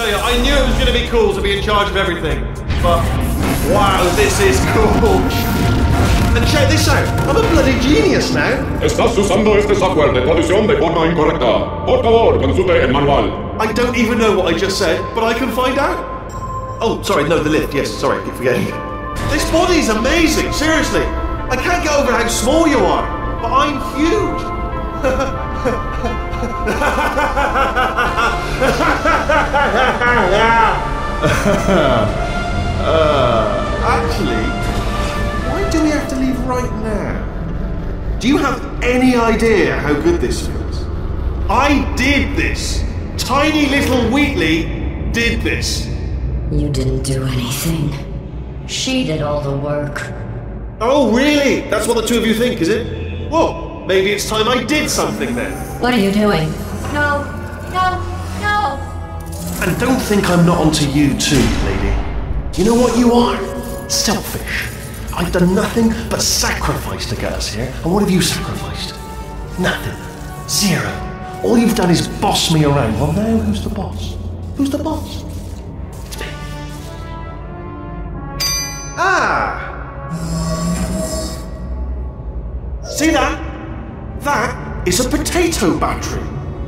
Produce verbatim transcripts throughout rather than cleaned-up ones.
tell you, I knew it was going to be cool to be in charge of everything, but wow, this is cool. And check this out, I'm a bloody genius now. Estás usando este software de traducción de forma incorrecta. Por favor, consulte el manual. I don't even know what I just said, but I can find out. Oh, sorry, no, the lift, yes, sorry, I keep forgetting. This body's amazing, seriously. I can't get over how small you are, but I'm huge. uh, actually, why do we have to leave right now? Do you have any idea how good this feels? I did this! Tiny little Wheatley did this! You didn't do anything. She did all the work. Oh, really? That's what the two of you think, is it? Whoa! Maybe it's time I did something then. What are you doing? No, no, no. And don't think I'm not onto you too, lady. You know what you are? Selfish. I've done nothing but sacrifice to get us here. And what have you sacrificed? Nothing. Zero. All you've done is boss me around. Well, now who's the boss? Who's the boss? It's me. Ah! See that? That is a potato battery.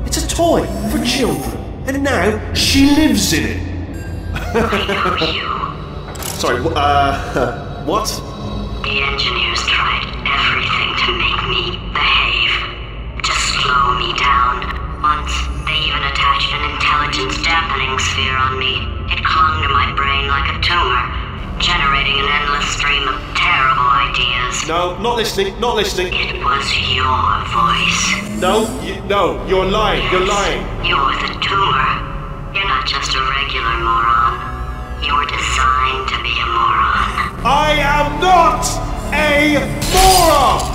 It's a toy for children. And now she lives in it. Sorry, uh, what? The engineers tried everything to make me behave, to slow me down. Once, they even attached an intelligence dampening sphere on me. It clung to my brain like a tumor, generating an endless stream of terrible ideas. No, not listening, not listening. It was your voice. No, you, no, you're lying, yes, you're lying. You're the tumor. You're not just a regular moron. You're designed to be a moron. I am not a moron!